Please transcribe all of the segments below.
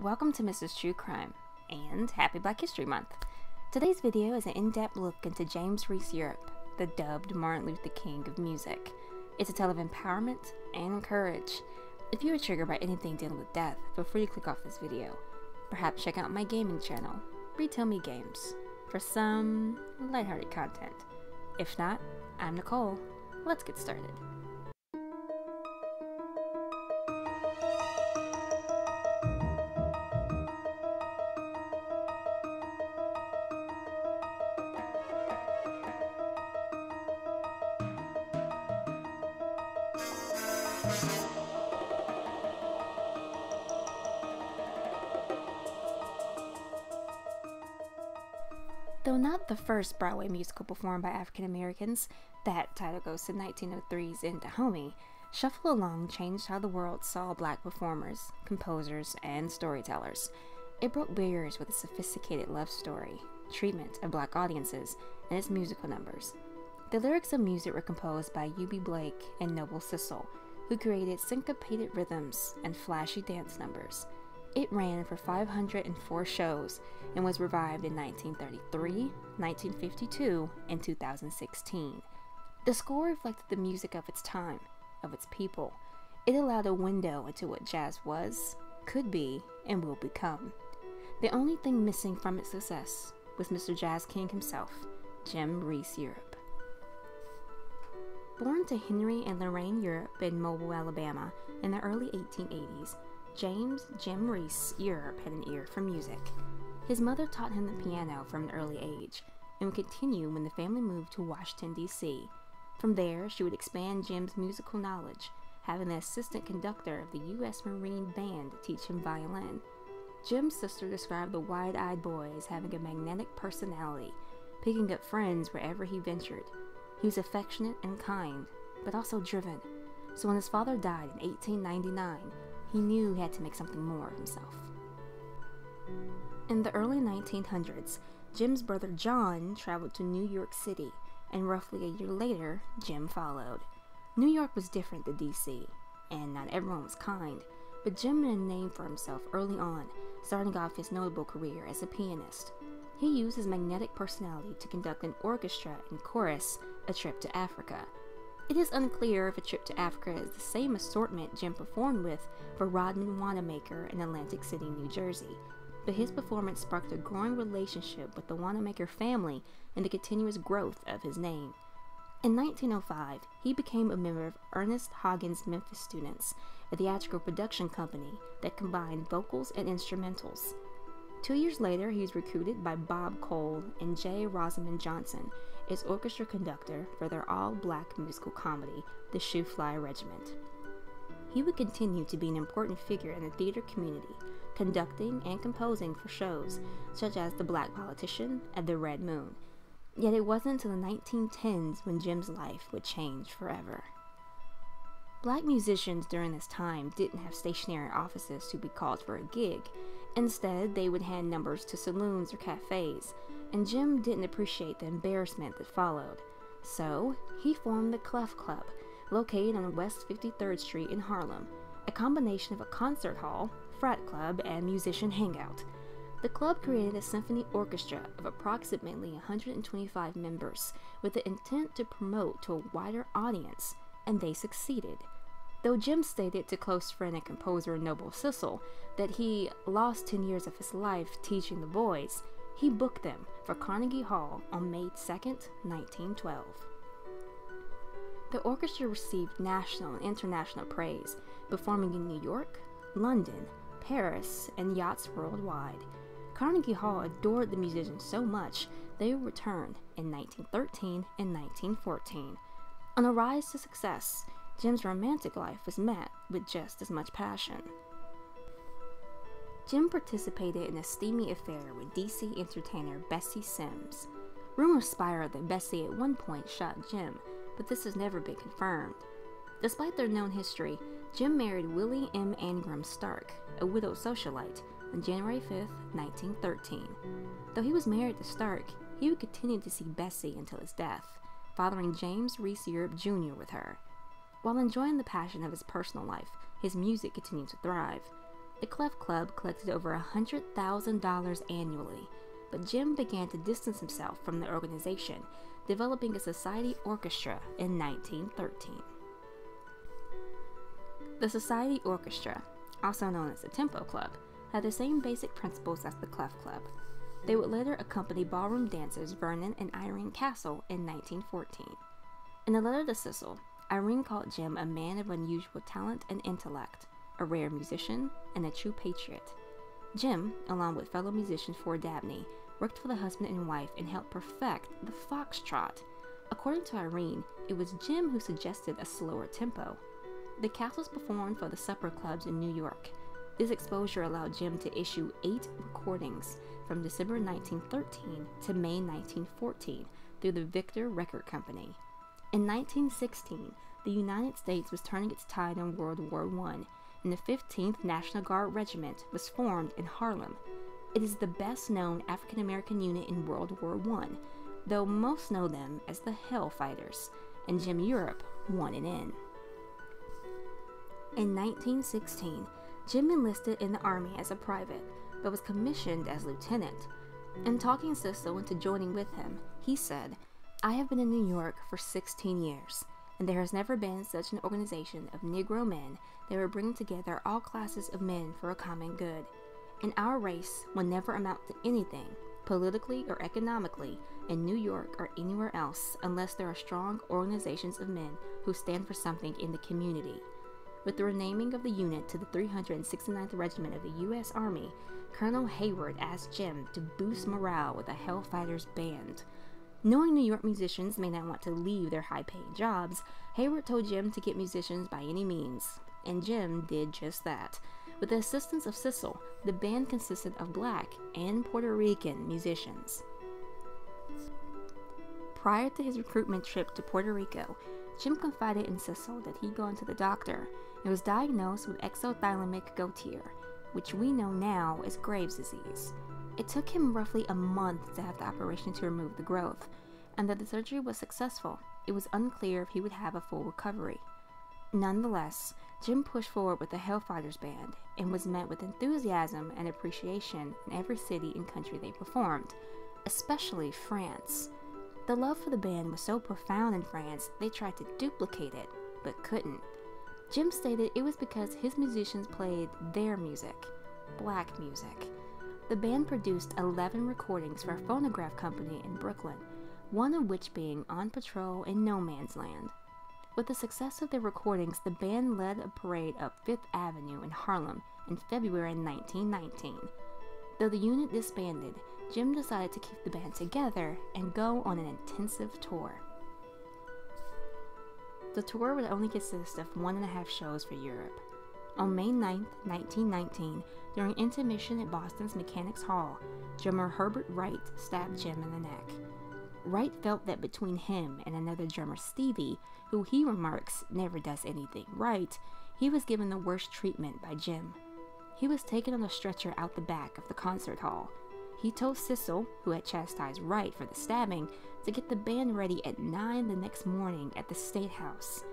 Welcome to Mrs. True Crime, and happy Black History Month! Today's video is an in-depth look into James Reese Europe, the dubbed Martin Luther King of music. It's a tale of empowerment and courage. If you are triggered by anything dealing with death, feel free to click off this video. Perhaps check out my gaming channel, RetailMeGames, for some lighthearted content. If not, I'm Nicole. Let's get started. Though not the first Broadway musical performed by African Americans, that title goes to 1903's In Dahomey, Shuffle Along changed how the world saw Black performers, composers, and storytellers. It broke barriers with a sophisticated love story, treatment of Black audiences, and its musical numbers. The lyrics and music were composed by Eubie Blake and Noble Sissle, who created syncopated rhythms and flashy dance numbers. It ran for 504 shows and was revived in 1933, 1952, and 2016. The score reflected the music of its time, of its people. It allowed a window into what jazz was, could be, and will become. The only thing missing from its success was Mr. Jazz King himself, Jim Reese Europe. Born to Henry and Lorraine Europe in Mobile, Alabama in the early 1880s, Jim Reese Europe had an ear for music. His mother taught him the piano from an early age, and would continue when the family moved to Washington, D.C. From there, she would expand Jim's musical knowledge, having the assistant conductor of the U.S. Marine Band teach him violin. Jim's sister described the wide-eyed boy as having a magnetic personality, picking up friends wherever he ventured. He was affectionate and kind, but also driven. So when his father died in 1899, he knew he had to make something more of himself. In the early 1900s, Jim's brother John traveled to New York City, and roughly a year later, Jim followed. New York was different than DC, and not everyone was kind, but Jim made a name for himself early on, starting off his notable career as a pianist. He used his magnetic personality to conduct an orchestra and chorus, A Trip to Africa. It is unclear if A Trip to Africa is the same assortment Jim performed with for Rodman Wanamaker in Atlantic City, New Jersey, but his performance sparked a growing relationship with the Wanamaker family and the continuous growth of his name. In 1905, he became a member of Ernest Hagen's Memphis Students, a theatrical production company that combined vocals and instrumentals. 2 years later, he was recruited by Bob Cole and J. Rosamond Johnson as orchestra conductor for their all-Black musical comedy, The Shoe Fly Regiment. He would continue to be an important figure in the theater community, conducting and composing for shows such as The Black Politician and The Red Moon. Yet it wasn't until the 1910s when Jim's life would change forever. Black musicians during this time didn't have stationary offices to be called for a gig. Instead, they would hand numbers to saloons or cafes, and Jim didn't appreciate the embarrassment that followed. So, he formed the Clef Club, located on West 53rd Street in Harlem, a combination of a concert hall, frat club, and musician hangout. The club created a symphony orchestra of approximately 125 members with the intent to promote to a wider audience, and they succeeded. Though Jim stated to close friend and composer Noble Sissle that he lost 10 years of his life teaching the boys, he booked them for Carnegie Hall on May 2, 1912. The orchestra received national and international praise, performing in New York, London, Paris, and yachts worldwide. Carnegie Hall adored the musicians so much, they returned in 1913 and 1914. On a rise to success, Jim's romantic life was met with just as much passion. Jim participated in a steamy affair with DC entertainer Bessie Sims. Rumors spiraled that Bessie at one point shot Jim, but this has never been confirmed. Despite their known history, Jim married Willie M. Angram Stark, a widowed socialite, on January 5, 1913. Though he was married to Stark, he would continue to see Bessie until his death, fathering James Reese Europe Jr. with her. While enjoying the passion of his personal life, his music continued to thrive. The Clef Club collected over $100,000 annually, but Jim began to distance himself from the organization, developing a society orchestra in 1913. The Society Orchestra, also known as the Tempo Club, had the same basic principles as the Clef Club. They would later accompany ballroom dancers Vernon and Irene Castle in 1914. In a letter to Cecil, Irene called Jim a man of unusual talent and intellect, a rare musician, and a true patriot. Jim, along with fellow musician Ford Dabney, worked for the husband and wife and helped perfect the foxtrot. According to Irene, it was Jim who suggested a slower tempo. The Castles performed for the supper clubs in New York. This exposure allowed Jim to issue 8 recordings from December 1913 to May 1914 through the Victor Record Company. In 1916, the United States was turning its tide on World War I, and the 15th National Guard Regiment was formed in Harlem. It is the best-known African-American unit in World War I, though most know them as the Hellfighters, and Jim Europe wanted in. In 1916, Jim enlisted in the Army as a private, but was commissioned as lieutenant. In talking Cecil into joining with him, he said, "I have been in New York for 16 years, and there has never been such an organization of Negro men that would bring together all classes of men for a common good. And our race will never amount to anything, politically or economically, in New York or anywhere else, unless there are strong organizations of men who stand for something in the community." With the renaming of the unit to the 369th Regiment of the U.S. Army, Colonel Hayward asked Jim to boost morale with a Hellfighters Band. Knowing New York musicians may not want to leave their high-paying jobs, Hayward told Jim to get musicians by any means, and Jim did just that. With the assistance of Cecil, the band consisted of Black and Puerto Rican musicians. Prior to his recruitment trip to Puerto Rico, Jim confided in Cecil that he'd gone to the doctor and was diagnosed with exophthalmic goiter, which we know now as Graves' disease. It took him roughly a month to have the operation to remove the growth, and though the surgery was successful, it was unclear if he would have a full recovery. Nonetheless, Jim pushed forward with the Hellfighters Band and was met with enthusiasm and appreciation in every city and country they performed, especially France. The love for the band was so profound in France, they tried to duplicate it, but couldn't. Jim stated it was because his musicians played their music, Black music. The band produced 11 recordings for a phonograph company in Brooklyn, one of which being On Patrol in No Man's Land. With the success of their recordings, the band led a parade up Fifth Avenue in Harlem in February 1919. Though the unit disbanded, Jim decided to keep the band together and go on an intensive tour. The tour would only consist of 1.5 shows for Europe. On May 9, 1919, during intermission at Boston's Mechanics Hall, drummer Herbert Wright stabbed Jim in the neck. Wright felt that between him and another drummer, Stevie, who he remarks never does anything right, he was given the worst treatment by Jim. He was taken on a stretcher out the back of the concert hall. He told Cecil, who had chastised Wright for the stabbing, to get the band ready at 9 the next morning at the State House.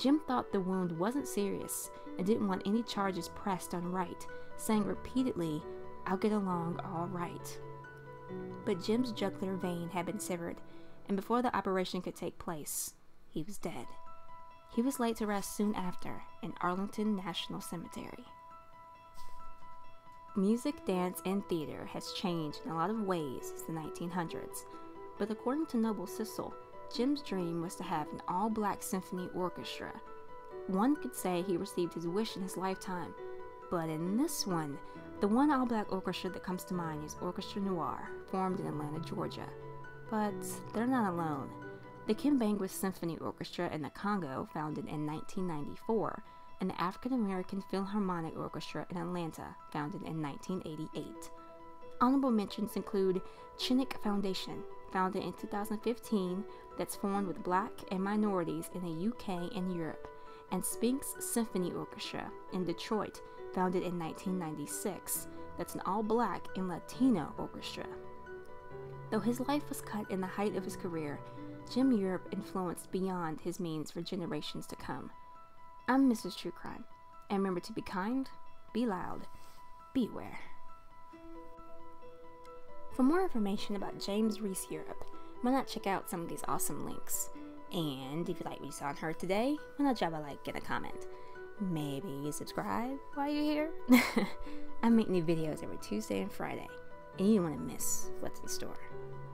Jim thought the wound wasn't serious and didn't want any charges pressed on Wright, saying repeatedly, "I'll get along all right." But Jim's jugular vein had been severed, and before the operation could take place, he was dead. He was laid to rest soon after in Arlington National Cemetery. Music, dance, and theater has changed in a lot of ways since the 1900s, but according to Noble Sissle, Jim's dream was to have an all-Black symphony orchestra. One could say he received his wish in his lifetime, but in this one, the one all-Black orchestra that comes to mind is Orchestra Noir, formed in Atlanta, Georgia. But they're not alone. The Kimbangwe Symphony Orchestra in the Congo, founded in 1994, and the African American Philharmonic Orchestra in Atlanta, founded in 1988. Honorable mentions include Chinnick Foundation, founded in 2015, that's formed with Black and minorities in the UK and Europe, and Sphinx Symphony Orchestra in Detroit, founded in 1996, that's an all-Black and Latino orchestra. Though his life was cut in the height of his career, Jim Europe influenced beyond his means for generations to come. I'm Mrs. True Crime, and remember to be kind, be loud, beware. For more information about James Reese Europe, why not check out some of these awesome links? And if you like what you saw and heard today, why not drop a like and a comment? Maybe you subscribe while you're here? I make new videos every Tuesday and Friday, and you don't want to miss what's in store.